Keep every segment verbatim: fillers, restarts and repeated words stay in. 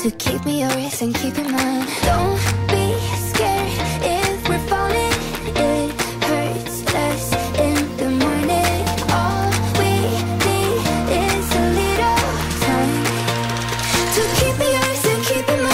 to keep me yours and keep in mind. Don't be scared if we're falling. It hurts us in the morning. All we need is a little time to keep me yours and keep in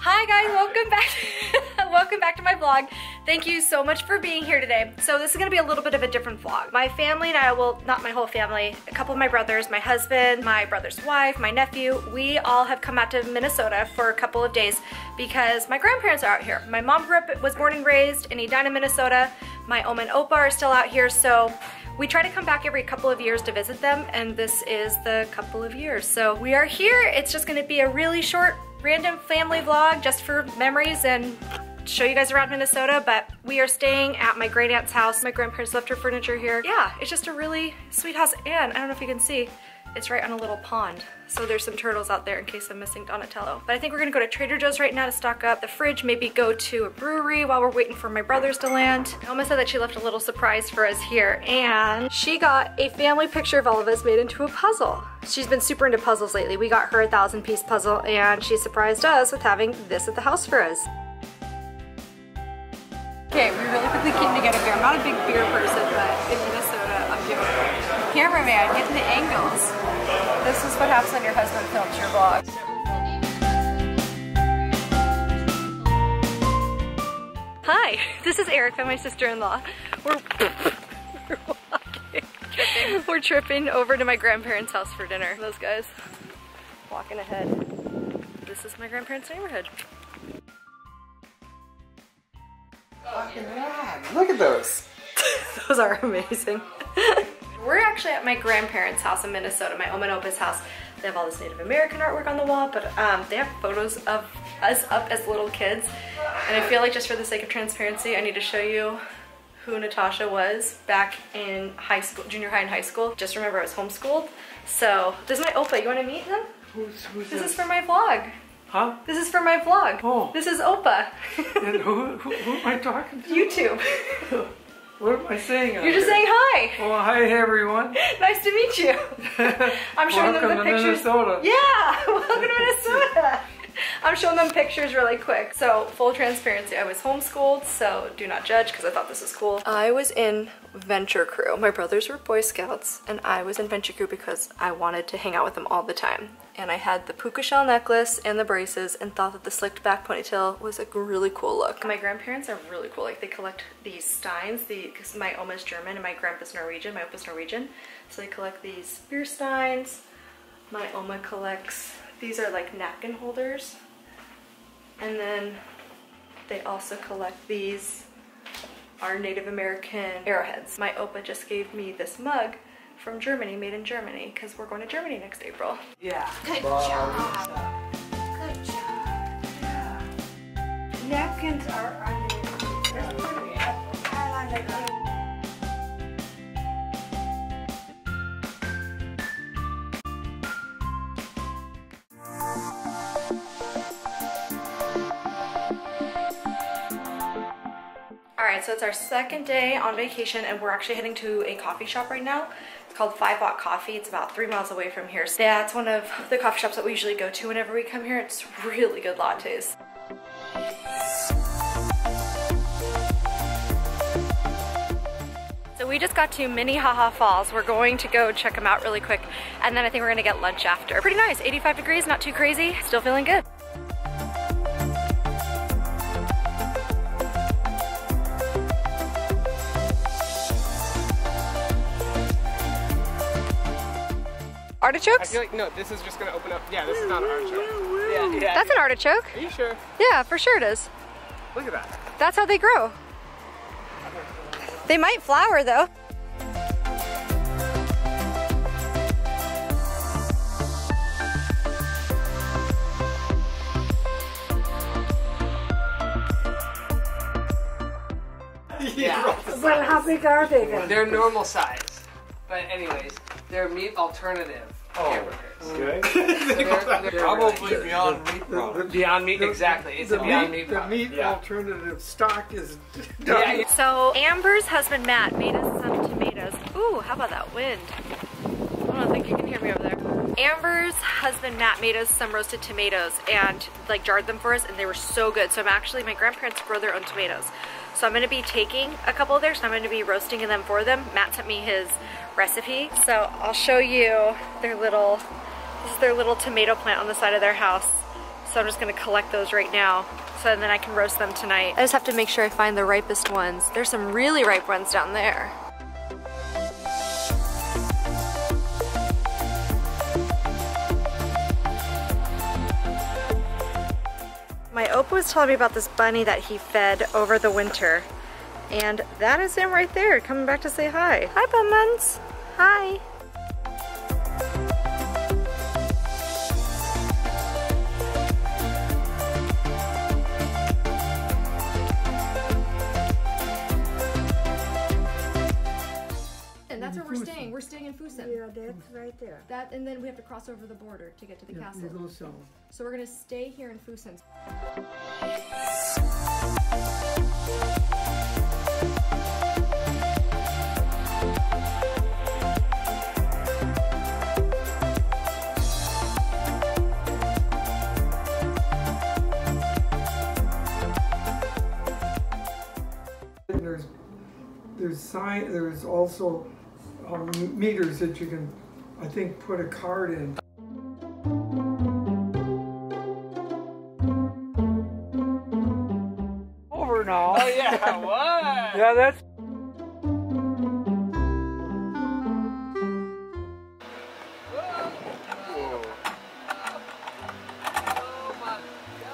Hi guys, welcome back. Welcome back to my vlog. Thank you so much for being here today. So this is gonna be a little bit of a different vlog. My family and I, well, not my whole family, a couple of my brothers, my husband, my brother's wife, my nephew, we all have come out to Minnesota for a couple of days because my grandparents are out here. My mom grew up, was born and raised in Edina, Minnesota. My Oma and Opa are still out here, so we try to come back every couple of years to visit them, and this is the couple of years. So we are here. It's just gonna be a really short random family vlog just for memories and show you guys around Minnesota, but we are staying at my great aunt's house. My grandparents left her furniture here. Yeah, it's just a really sweet house, and I don't know if you can see, it's right on a little pond. So there's some turtles out there in case I'm missing Donatello. But I think we're gonna go to Trader Joe's right now to stock up the fridge, maybe go to a brewery while we're waiting for my brothers to land. Oma said that she left a little surprise for us here, and she got a family picture of all of us made into a puzzle. She's been super into puzzles lately. We got her a thousand piece puzzle, and she surprised us with having this at the house for us. Okay, we really quickly came together here. I'm not a big beer person, but in Minnesota, I'm doing it. Cameraman, get to the angles. This is what happens when your husband films your vlog. Hi, this is Erica, my sister-in-law. We're, we're walking. Tripping. We're tripping over to my grandparents' house for dinner. Those guys walking ahead. This is my grandparents' neighborhood. Fucking rad. Look at those. Those are amazing. We're actually at my grandparents' house in Minnesota, my Oma and Opa's house. They have all this Native American artwork on the wall, but um, they have photos of us up as little kids. And I feel like just for the sake of transparency, I need to show you who Natasha was back in high school, junior high and high school. Just remember I was homeschooled. So this is my Opa. You want to meet them? Who's, who's this? This is for my vlog. Huh? This is for my vlog. Oh. This is Opa. And who, who, who am I talking to? YouTube. What am I saying? You're just here? Saying hi. Well, hi everyone. Nice to meet you. I'm showing welcome them the pictures. Minnesota. Yeah, welcome to Minnesota. I'm showing them pictures really quick. So full transparency, I was homeschooled, so do not judge because I thought this was cool. I was in Venture Crew. My brothers were Boy Scouts and I was in Venture Crew because I wanted to hang out with them all the time. And I had the puka shell necklace and the braces and thought that the slicked back ponytail was a really cool look. My grandparents are really cool. Like they collect these steins, the, cause my Oma's German and my grandpa's Norwegian, my Opa's Norwegian. So they collect these beer steins. My Oma collects, these are like napkin holders. And then they also collect these, our Native American arrowheads. My Opa just gave me this mug from Germany, made in Germany, because we're going to Germany next April. Yeah. Good Bye. job. Good job. Yeah. Napkins are on there. So it's our second day on vacation and we're actually heading to a coffee shop right now. It's called Five Watt Coffee. It's about three miles away from here. So that's one of the coffee shops that we usually go to whenever we come here. It's really good lattes. So we just got to Minnehaha Falls. We're going to go check them out really quick. And then I think we're gonna get lunch after. Pretty nice, eighty-five degrees, not too crazy. Still feeling good. Artichokes? I feel like, no, this is just going to open up. Yeah, this is not an artichoke. Yeah, yeah. That's an artichoke. Are you sure? Yeah, for sure it is. Look at that. That's how they grow. They might flower, though. Yeah. But how big are they then? They're normal size. But anyways, they're meat alternative hamburgers. Oh, okay. So they're, they're probably right. Beyond Meat product. Beyond Meat, the, exactly. It's a Beyond Meat product. The meat yeah. alternative stock is done. Yeah. So Amber's husband, Matt, made us some tomatoes. Ooh, how about that wind? I don't think you can hear me over there. Amber's husband, Matt, made us some roasted tomatoes and like jarred them for us, and they were so good. So I'm actually, my grandparents grow their own tomatoes. So I'm gonna be taking a couple of theirs, so I'm gonna be roasting them for them. Matt sent me his recipe. So I'll show you their little, this is their little tomato plant on the side of their house. So I'm just gonna collect those right now. So then I can roast them tonight. I just have to make sure I find the ripest ones. There's some really ripe ones down there. My Opa was telling me about this bunny that he fed over the winter. And that is him right there, coming back to say hi. Hi, Bummuns. Hi. And that's where we're staying. We're staying in Füssen. Yeah, that's right there. That, and then we have to cross over the border to get to the yeah, castle. We'll so. so we're going to stay here in Füssen. There's, there's sign. There's also um, meters that you can, I think, put a card in. No. Oh yeah, what? Yeah, that's. Whoa. Oh my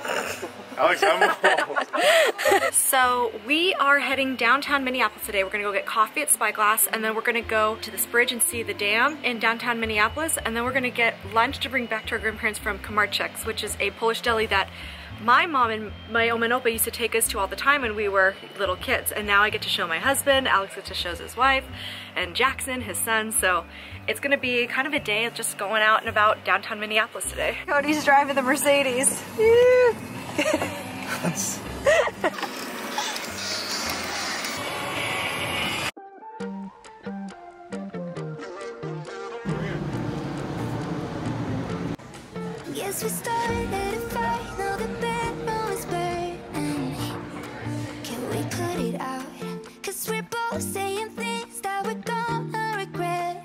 God. Alex, I'm cold. So we are heading downtown Minneapolis today. We're gonna go get coffee at Spyglass, and then we're gonna go to this bridge and see the dam in downtown Minneapolis, and then we're gonna get lunch to bring back to our grandparents from Komarczyk's, which is a Polish deli that my mom and my Oma and Opa used to take us to all the time when we were little kids, and now I get to show my husband, Alex gets to show his wife, and Jackson, his son, so it's gonna be kind of a day of just going out and about downtown Minneapolis today. Cody's driving the Mercedes. Yes, we started a fight. Now the bedroom is burning. Can we cut it out? Cause we're both saying things that we're gonna regret.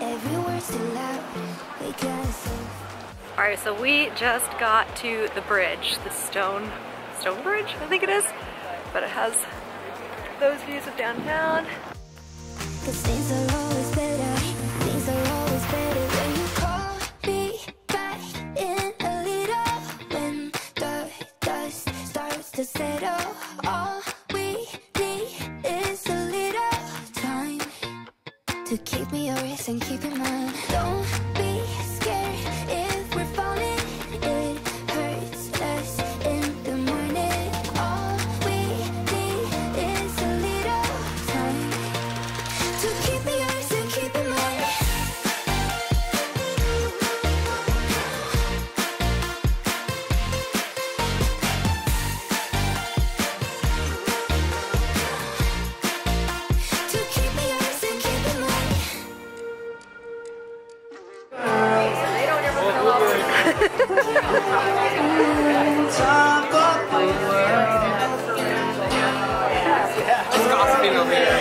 Every word's still out. We gotta say. Alright, so we just got to the bridge. The stone, stone bridge, I think it is. But it has those views of downtown. Cause things are always better. Things are always better. Settle. All we need is a little time to keep me yours and keep in mind. Don't be scared if we're falling. It hurts us in the morning. All we need is a little time to keep me yours and keep in mind. It's gossiping over here.